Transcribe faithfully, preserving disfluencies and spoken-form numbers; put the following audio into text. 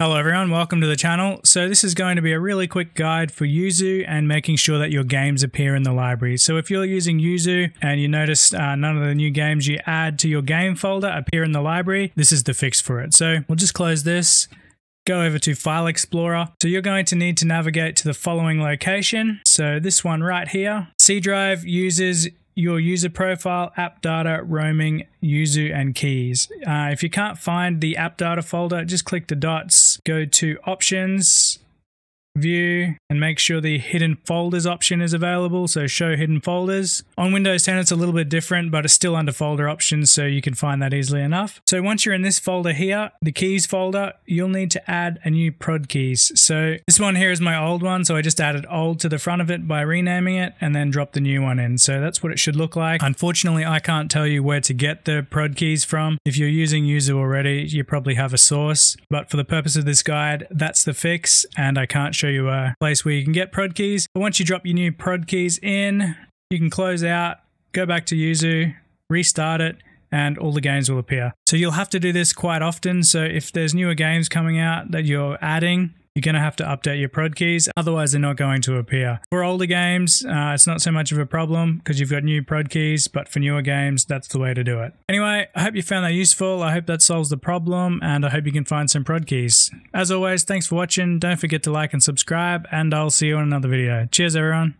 Hello everyone, welcome to the channel. So this is going to be a really quick guide for Yuzu and making sure that your games appear in the library. So if you're using Yuzu and you notice uh, none of the new games you add to your game folder appear in the library, this is the fix for it. So we'll just close this, go over to File Explorer. So you're going to need to navigate to the following location. So this one right here, C drive uses your user profile, app data, roaming, Yuzu, and keys. Uh, if you can't find the app data folder, just click the dots, go to options, view, and make sure the hidden folders option is available, so show hidden folders. On Windows ten it's a little bit different, but it's still under folder options, so you can find that easily enough. So once you're in this folder here, the keys folder, you'll need to add a new prod keys. So this one here is my old one, so I just added old to the front of it by renaming it and then drop the new one in. So that's what it should look like. Unfortunately, I can't tell you where to get the prod keys from. If you're using Yuzu already, you probably have a source, but for the purpose of this guide, that's the fix, and I can't show you a place where you can get prod keys. But once you drop your new prod keys in, you can close out, go back to Yuzu, restart it, and all the games will appear. So you'll have to do this quite often. So if there's newer games coming out that you're adding, you're going to have to update your prod keys, otherwise they're not going to appear. For older games, uh, it's not so much of a problem because you've got new prod keys, but for newer games, that's the way to do it. Anyway, I hope you found that useful. I hope that solves the problem, and I hope you can find some prod keys. As always, thanks for watching. Don't forget to like and subscribe, and I'll see you on another video. Cheers, everyone.